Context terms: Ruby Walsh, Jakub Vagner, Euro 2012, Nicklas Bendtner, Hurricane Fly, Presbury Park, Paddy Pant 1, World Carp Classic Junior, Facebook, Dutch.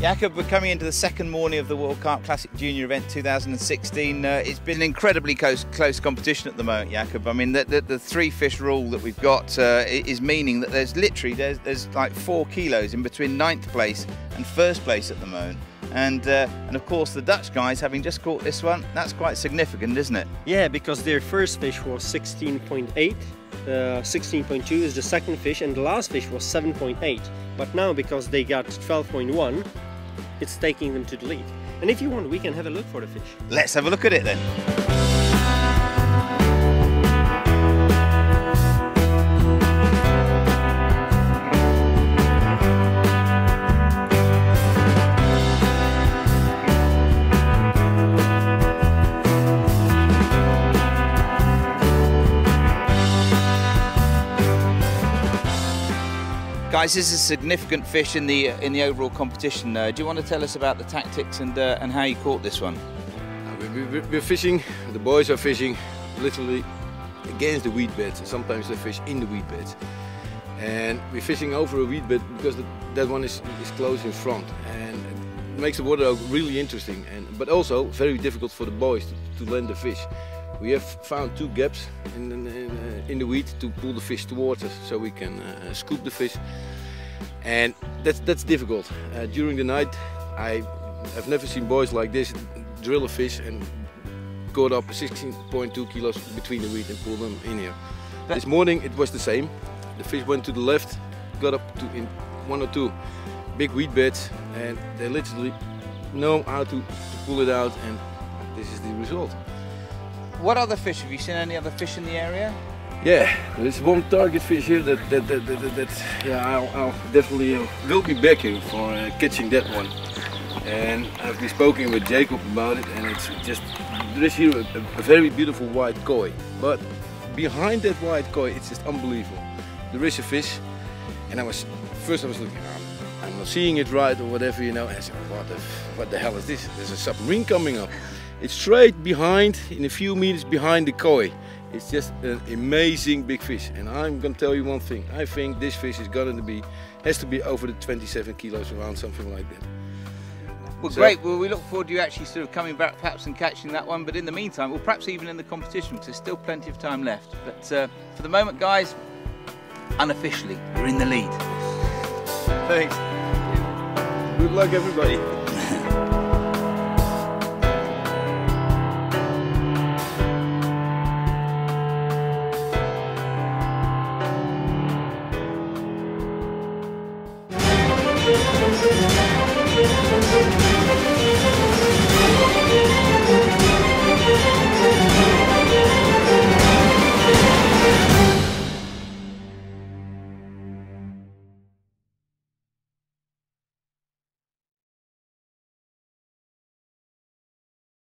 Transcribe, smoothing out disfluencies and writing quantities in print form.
Jakub, we're coming into the second morning of the World Carp Classic Junior event 2016. It's been an incredibly close competition at the moment, Jakub. I mean, the three fish rule that we've got is meaning that there's like 4 kilos in between 9th place and 1st place at the moment. And of course the Dutch guys, having just caught this one, that's quite significant, isn't it? Yeah, because their first fish was 16.8, 16.2 is the second fish, and the last fish was 7.8. But now, because they got 12.1, it's taking them to the lead. And if you want, we can have a look for the fish. Let's have a look at it then. Guys, this is a significant fish in the overall competition. Do you want to tell us about the tactics and how you caught this one? We're fishing. The boys are fishing literally against the weed bed. Sometimes they fish in the weed bed, and we're fishing over a weed bed because that one is close in front, and it makes the water really interesting. But also very difficult for the boys to land the fish. We have found two gaps in the weed to pull the fish towards us, so we can scoop the fish, and that's difficult. During the night, I have never seen boys like this drill a fish and caught up 16.2 kilos between the weed and pull them in here. This morning it was the same. The fish went to the left, got up to in one or two big weed beds, and they literally know how to pull it out, and this is the result. What other fish? Have you seen any other fish in the area? Yeah, there's one target fish here I'll definitely will be back here for catching that one. And I've been spoken with Jakub about it, and it's just, there's here a very beautiful white koi. But behind that white koi, it's just unbelievable. There is a fish, and first I was looking, I'm not seeing it right or whatever, you know, and I said, what the hell is this? There's a submarine coming up. It's straight behind, in a few meters behind the koi. It's just an amazing big fish. And I'm gonna tell you one thing. I think this fish is gonna be, has to be over the 27 kilos around, something like that. Well, so, great. Well, we look forward to you actually sort of coming back perhaps and catching that one. But in the meantime, well, perhaps even in the competition, because there's still plenty of time left. But for the moment, guys, unofficially, you're in the lead. Thanks. Good luck, everybody.